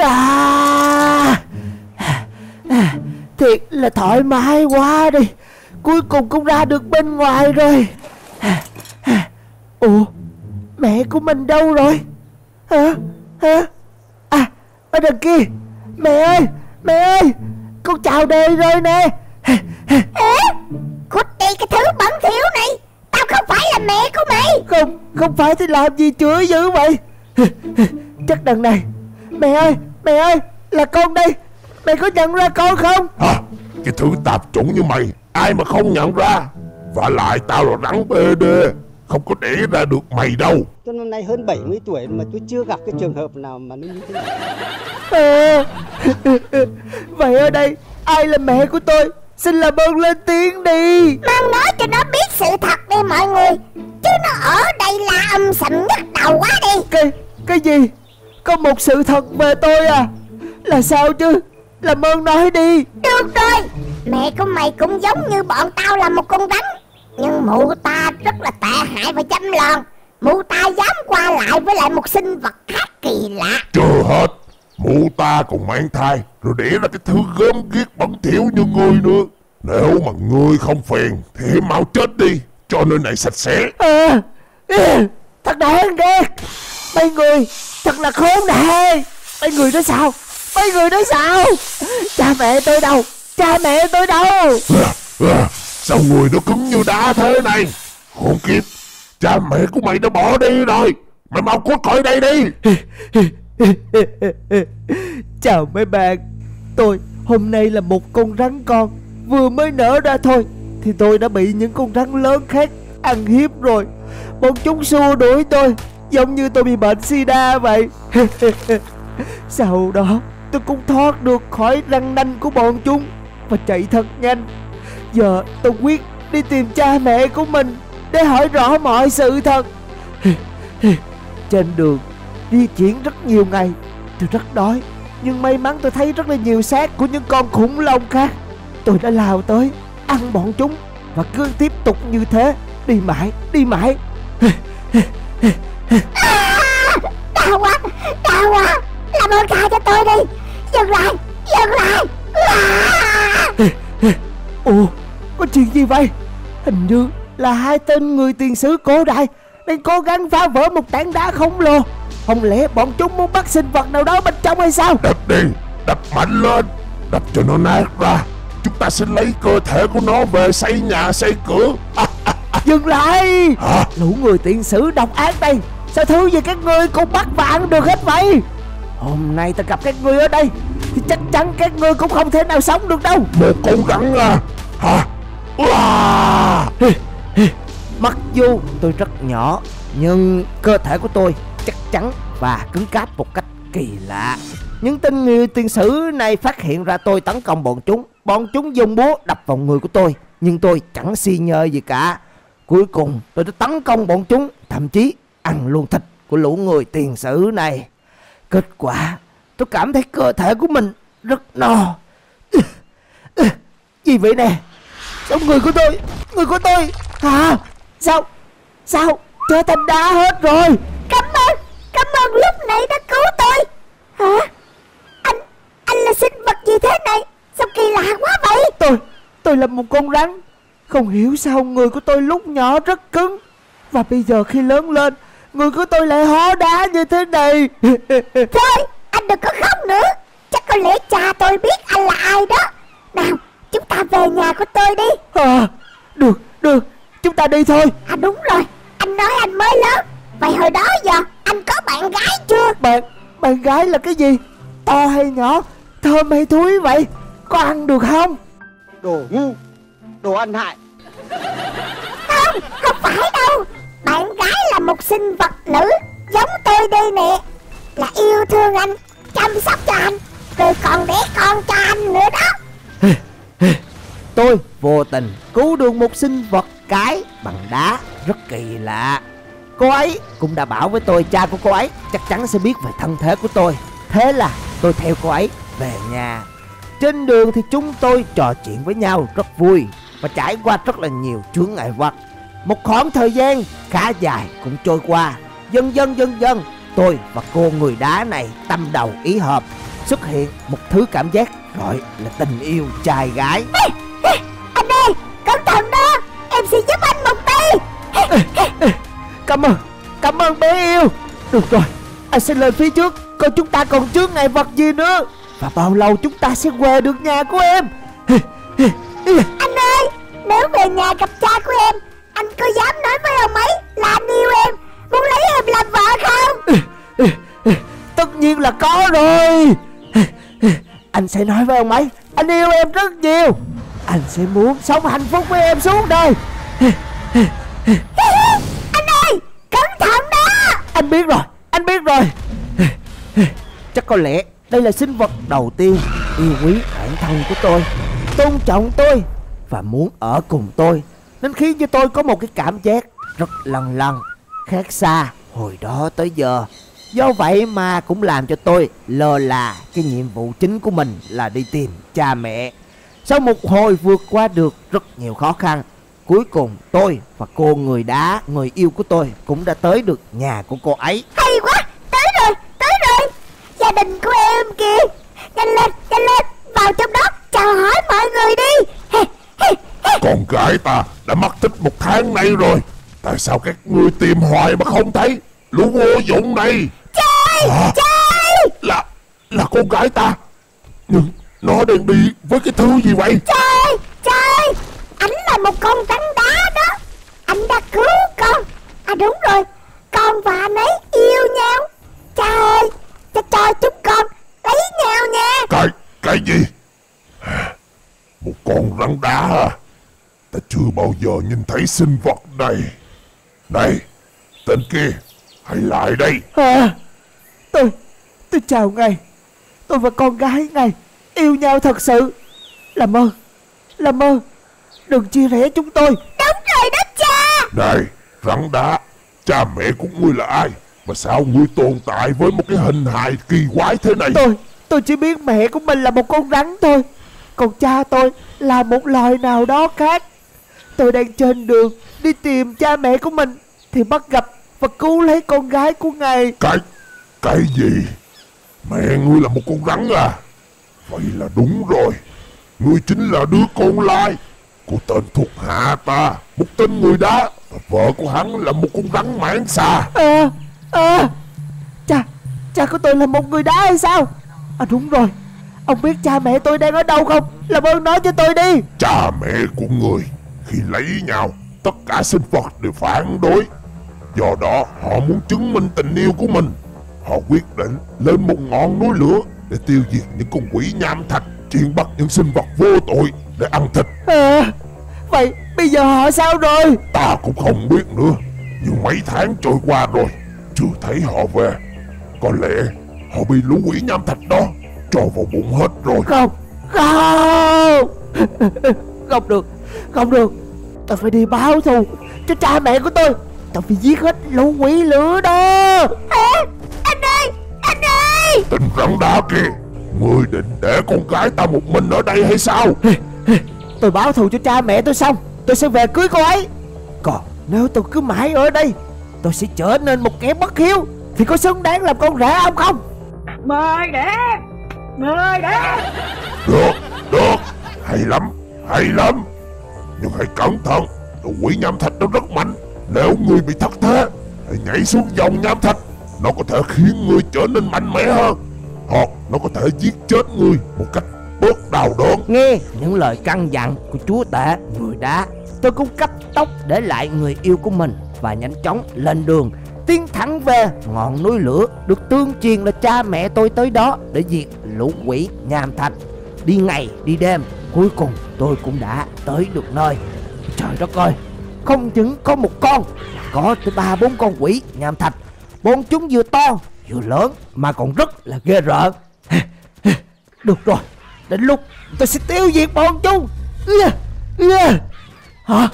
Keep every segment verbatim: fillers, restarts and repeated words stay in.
à, thiệt là thoải mái quá đi. Cuối cùng cũng ra được bên ngoài rồi. Ủa, mẹ của mình đâu rồi? Hả? Hả? À, ở đằng kia. Mẹ ơi, mẹ ơi, con chào đời rồi nè. Ê, cút đi cái thứ bẩn thỉu này. Tao không phải là mẹ của mày. Không, không phải thì làm gì chữa dữ vậy. Chắc đằng này. Mẹ ơi, mẹ ơi, là con đây. Mày có nhận ra con không? Hả? Cái thứ tạp chủng như mày, ai mà không nhận ra. Và lại tao là rắn bê đê, không có để ra được mày đâu. Tôi năm nay hơn bảy mươi tuổi mà tôi chưa gặp cái trường hợp nào mà nó như thế này. À, vậy ở đây ai là mẹ của tôi? Xin làm ơn lên tiếng đi. Mang nói cho nó biết sự thật đi mọi người, chứ nó ở đây là âm sầm nhức đầu quá đi. Cái, cái gì? Có một sự thật về tôi à? Là sao chứ? Làm ơn nói đi. Được rồi, mẹ của mày cũng giống như bọn tao là một con rắn. Nhưng mụ ta rất là tệ hại và chăm lòn. Mụ ta dám qua lại với lại một sinh vật khác kỳ lạ. Chưa hết, mụ ta còn mang thai rồi để ra cái thứ gớm ghiếc bẩn thỉu như ngươi nữa. Nếu mà ngươi không phiền thì mau chết đi cho nơi này sạch sẽ. À, thật đáng ghét. Mấy người thật là khốn nạn. Mấy người đó sao? Mấy người đó sao? Cha mẹ tôi đâu? Cha mẹ tôi đâu? À, à. Sao người nó cứng như đá thế này? Khốn kiếp, cha mẹ của mày đã bỏ đi rồi. Mày mau cút khỏi đây đi. Chào mấy bạn. Tôi hôm nay là một con rắn con, vừa mới nở ra thôi thì tôi đã bị những con rắn lớn khác ăn hiếp rồi. Bọn chúng xua đuổi tôi giống như tôi bị bệnh sida vậy. Sau đó tôi cũng thoát được khỏi răng nanh của bọn chúng và chạy thật nhanh. Giờ tôi quyết đi tìm cha mẹ của mình để hỏi rõ mọi sự thật. Trên đường di chuyển rất nhiều ngày, tôi rất đói. Nhưng may mắn tôi thấy rất là nhiều xác của những con khủng long khác. Tôi đã lao tới ăn bọn chúng và cứ tiếp tục như thế, đi mãi, đi mãi. À, đau quá, đau quá. Làm ơn tha cho tôi đi. Dừng lại, dừng lại. À. Ồ, có chuyện gì vậy? Hình như là hai tên người tiền sử cổ đại đang cố gắng phá vỡ một tảng đá khổng lồ. Không lẽ bọn chúng muốn bắt sinh vật nào đó bên trong hay sao? Đập đi, đập mạnh lên, đập cho nó nát ra. Chúng ta sẽ lấy cơ thể của nó về xây nhà xây cửa. À, à, à. Dừng lại! Hả? Lũ người tiền sử độc ác đây, sao thứ gì các ngươi cũng bắt và ăn được hết vậy? Hôm nay ta gặp các ngươi ở đây thì chắc chắn các ngươi cũng không thể nào sống được đâu. Một con rắn à? Hả? Uà! Mặc dù tôi rất nhỏ nhưng cơ thể của tôi chắc chắn và cứng cáp một cách kỳ lạ. Những tên người tiền sử này phát hiện ra tôi tấn công bọn chúng. Bọn chúng dùng búa đập vào người của tôi nhưng tôi chẳng xi nhơ gì cả. Cuối cùng tôi đã tấn công bọn chúng, thậm chí ăn luôn thịt của lũ người tiền sử này. Kết quả tôi cảm thấy cơ thể của mình rất no. Gì vậy nè? Sao người của tôi, người của tôi à? Sao, sao trở thành đá hết rồi? Cảm ơn, cảm ơn lúc nãy đã cứu tôi. Hả? Anh, anh là sinh vật gì thế này? Sao kỳ lạ quá vậy? Tôi, tôi là một con rắn. Không hiểu sao người của tôi lúc nhỏ rất cứng, và bây giờ khi lớn lên người của tôi lại hó đá như thế này. Thôi, anh đừng có khóc nữa. Chắc có lẽ cha tôi biết anh là ai đó. Nào, chúng ta về nhà của tôi đi. À, được, được, chúng ta đi thôi. À đúng rồi, anh nói anh mới lớn. Vậy hồi đó giờ, anh có bạn gái chưa? Bạn, bạn gái là cái gì? To hay nhỏ, thơm hay thúi vậy? Có ăn được không? Đồ ngu, đồ ăn hại. Không, không phải đâu. Bạn gái là một sinh vật nữ giống tôi đây nè, là yêu thương anh, chăm sóc cho anh, rồi còn để con cho anh nữa đó. Tôi vô tình cứu được một sinh vật cái bằng đá rất kỳ lạ. Cô ấy cũng đã bảo với tôi cha của cô ấy chắc chắn sẽ biết về thân thế của tôi. Thế là tôi theo cô ấy về nhà. Trên đường thì chúng tôi trò chuyện với nhau rất vui và trải qua rất là nhiều chướng ngại vật. Một khoảng thời gian khá dài cũng trôi qua. Dần dần dần dần tôi và cô người đá này tâm đầu ý hợp, xuất hiện một thứ cảm giác gọi là tình yêu trai gái. Ê, ê, anh ơi, cẩn thận đó, em sẽ giúp anh một tí. Ê, ê, cảm ơn, cảm ơn bé yêu. Được rồi, anh sẽ lên phía trước, coi chúng ta còn chướng ngại vật gì nữa và bao lâu chúng ta sẽ về được nhà của em. Ê, ê, ê. Anh ơi, nếu về nhà gặp cha của em, anh có dám nói với ông ấy là anh yêu em, muốn lấy em làm vợ không? Ê, ê, ê. Tất nhiên là có rồi. Anh sẽ nói với ông ấy anh yêu em rất nhiều, anh sẽ muốn sống hạnh phúc với em suốt đời. Anh ơi, cẩn thận đó. Anh biết rồi, anh biết rồi. Chắc có lẽ đây là sinh vật đầu tiên yêu quý bản thân của tôi, tôn trọng tôi và muốn ở cùng tôi, nên khiến cho tôi có một cái cảm giác rất lằng lằng, khác xa hồi đó tới giờ. Do vậy mà cũng làm cho tôi lơ là cái nhiệm vụ chính của mình là đi tìm cha mẹ. Sau một hồi vượt qua được rất nhiều khó khăn, cuối cùng tôi và cô người đá, người yêu của tôi cũng đã tới được nhà của cô ấy. Hay quá, tới rồi, tới rồi. Gia đình của em kìa. Nhanh lên, nhanh lên, vào trong đó chào hỏi mọi người đi. Con gái ta đã mất tích một tháng nay rồi, tại sao các ngươi tìm hoài mà không thấy? Lũ vô dụng này. Trời, à, trời. Là, là con gái ta. Nhưng nó đang đi với cái thứ gì vậy? Trời, trời. Ảnh là một con rắn đá đó. Anh đã cứu con. À đúng rồi, con và anh ấy yêu nhau. Trời, cho cho chúng con lấy nhau nha. Cái, cái gì? Một con rắn đá à? Ta chưa bao giờ nhìn thấy sinh vật này. Này, tên kia, hãy lại đây. À, tôi, tôi chào ngài. Tôi và con gái ngài yêu nhau thật sự. Làm ơn, làm ơn, đừng chia rẽ chúng tôi. Đúng rồi đó cha. Này, rắn đá, cha mẹ của ngươi là ai mà sao ngươi tồn tại với một cái hình hài kỳ quái thế này? Tôi, tôi chỉ biết mẹ của mình là một con rắn thôi, còn cha tôi là một loài nào đó khác. Tôi đang trên đường đi tìm cha mẹ của mình thì bắt gặp và cứu lấy con gái của ngài. Cái, cái gì? Mẹ ngươi là một con rắn à? Vậy là đúng rồi, ngươi chính là đứa con lai của tên thuộc hạ ta, một tên người đá, và vợ của hắn là một con rắn mãng xà. À, à, cha, cha của tôi là một người đá hay sao? À đúng rồi, ông biết cha mẹ tôi đang ở đâu không? Làm ơn nói cho tôi đi. Cha mẹ của người khi lấy nhau, tất cả sinh vật đều phản đối. Do đó họ muốn chứng minh tình yêu của mình. Họ quyết định lên một ngọn núi lửa để tiêu diệt những con quỷ nham thạch, chuyên bắt những sinh vật vô tội để ăn thịt. À, vậy bây giờ họ sao rồi? Ta cũng không biết nữa. Nhưng mấy tháng trôi qua rồi, chưa thấy họ về. Có lẽ họ bị lũ quỷ nham thạch đó cho vào bụng hết rồi. Không, không, không được, không được. Tôi phải đi báo thù cho cha mẹ của tôi. Tao phải giết hết lũ quỷ lửa đó. À, anh ơi, anh ơi. Tên rắn đá kìa, ngươi định để con gái ta một mình ở đây hay sao? Tôi báo thù cho cha mẹ tôi xong, tôi sẽ về cưới cô ấy. Còn nếu tôi cứ mãi ở đây, tôi sẽ trở nên một kẻ bất hiếu, thì có xứng đáng làm con rể ông không? Mời đẻ, mời đẻ. Được, được, hay lắm, hay lắm. Nhưng hãy cẩn thận, lũ quỷ nham thạch nó rất mạnh. Nếu ngươi bị thất thế, hãy nhảy xuống dòng nham thạch. Nó có thể khiến ngươi trở nên mạnh mẽ hơn, hoặc nó có thể giết chết ngươi một cách bớt đau đớn. Nghe những lời căn dặn của chúa tể người đá, tôi cũng cấp tốc để lại người yêu của mình và nhanh chóng lên đường, tiến thẳng về ngọn núi lửa được tương truyền là cha mẹ tôi tới đó để diệt lũ quỷ nham thạch. Đi ngày đi đêm, cuối cùng tôi cũng đã tới được nơi. Trời đất ơi, không những có một con, có tới ba bốn con quỷ nham thạch. Bọn chúng vừa to vừa lớn mà còn rất là ghê rợn. Được rồi, đến lúc tôi sẽ tiêu diệt bọn chúng. Hả?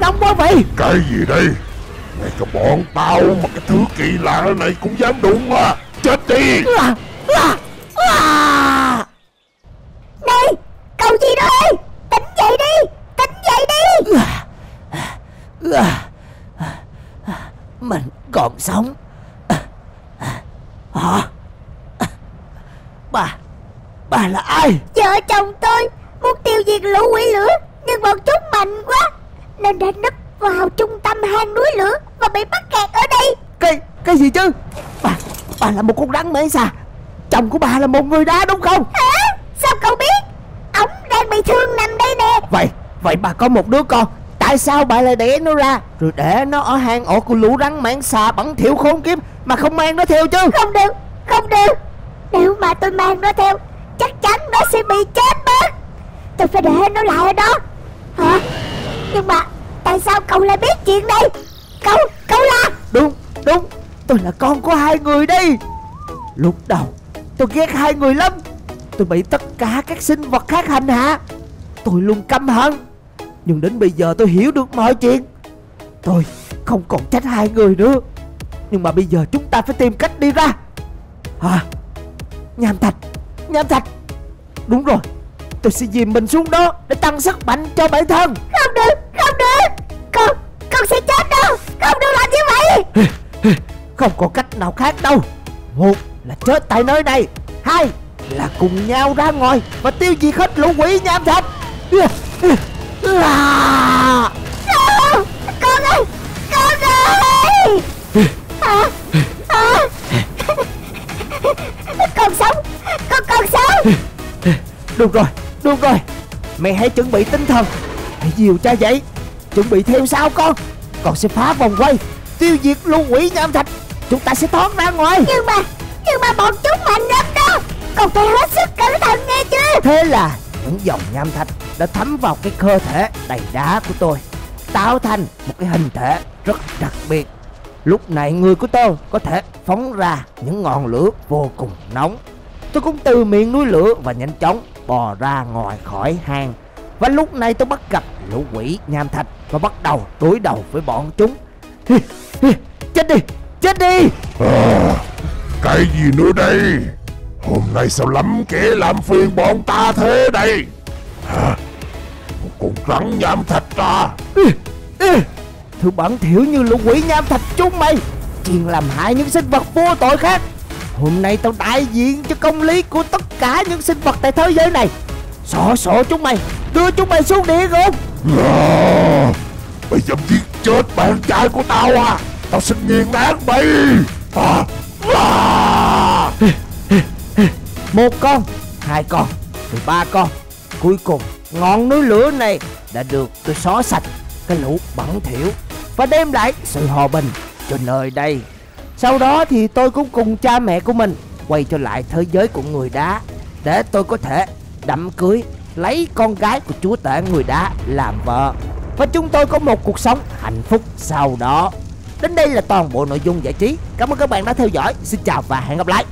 Nóng quá vậy. Cái gì đây? Ngay cả bọn tao mà cái thứ kỳ lạ này cũng dám đụng à? Chết đi. Này, cậu gì đây? Tỉnh dậy đi, tỉnh dậy đi. Mình còn sống. À, Bà là ai? Vợ chồng tôi muốn tiêu diệt lũ quỷ lửa, nhưng bọn chúng mạnh quá nên đã nấp vào trung tâm hang núi lửa và bị mắc kẹt ở đây. Cái cái gì chứ? Bà bà là một con rắn mễ xà. Chồng của bà là một người đá đúng không? Hả? Sao cậu biết? Ổng đang bị thương nằm đây nè. Vậy vậy bà có một đứa con, tại sao bà lại đẻ nó ra rồi để nó ở hang ổ của lũ rắn mãng xà bẩn thỉu khốn kiếp mà không mang nó theo chứ? Không được, không được. Nếu mà tôi mang nó theo chắc chắn nó sẽ bị chết mất. Tôi phải để nó lại ở đó. Hả? Nhưng mà tại sao cậu lại biết chuyện đây? Cậu, cậu là... Đúng, đúng, tôi là con của hai người đây. Lúc đầu tôi ghét hai người lắm. Tôi bị tất cả các sinh vật khác hành hạ, tôi luôn căm hận. Nhưng đến bây giờ tôi hiểu được mọi chuyện. Tôi không còn trách hai người nữa. Nhưng mà bây giờ chúng ta phải tìm cách đi ra. Hả? Nham thạch, nham thạch. Đúng rồi, tôi sẽ dìm mình xuống đó để tăng sức mạnh cho bản thân. Không được, không được. Con, con sẽ chết đâu. Không được làm như vậy. Không có cách nào khác đâu. Một là chết tại nơi này, hai là cùng nhau ra ngoài và tiêu diệt hết lũ quỷ nham thạch. À... Đâu? Con ơi, con ơi. À, à. Con sống, con còn sống. Được rồi, được rồi. Mẹ hãy chuẩn bị tinh thần, hãy dìu cha dậy, chuẩn bị theo sau con. Con sẽ phá vòng quay, tiêu diệt lũ quỷ nham thạch. Chúng ta sẽ thoát ra ngoài. Nhưng mà, nhưng mà bọn chúng mạnh lắm đó. Con phải hết sức cẩn thận nghe chưa? Thế là những dòng nham thạch đã thấm vào cái cơ thể đầy đá của tôi, tạo thành một cái hình thể rất đặc biệt. Lúc này người của tôi có thể phóng ra những ngọn lửa vô cùng nóng. Tôi cũng từ miệng núi lửa và nhanh chóng bò ra ngoài khỏi hang. Và lúc này tôi bắt gặp lũ quỷ nham thạch và bắt đầu đối đầu với bọn chúng. Hi, hi, chết đi, chết đi. À, cái gì nữa đây? Hôm nay sao lắm kẻ làm phiền bọn ta thế đây? Hả? Một con rắn nham thạch ta. Thứ bẩn thỉu như lũ quỷ nham thạch chúng mày, chuyên làm hại những sinh vật vô tội khác. Hôm nay tao đại diện cho công lý của tất cả những sinh vật tại thế giới này, xỏ xổ chúng mày, đưa chúng mày xuống địa ngục. À, mày dám giết chết bạn trai của tao à? Tao xin nghiền nát mày. À, à. Một con, hai con, rồi ba con. Cuối cùng ngọn núi lửa này đã được tôi xóa sạch cái lũ bẩn thỉu và đem lại sự hòa bình cho nơi đây. Sau đó thì tôi cũng cùng cha mẹ của mình quay trở lại thế giới của người đá, để tôi có thể đám cưới lấy con gái của chúa tể người đá làm vợ, và chúng tôi có một cuộc sống hạnh phúc sau đó. Đến đây là toàn bộ nội dung giải trí. Cảm ơn các bạn đã theo dõi. Xin chào và hẹn gặp lại.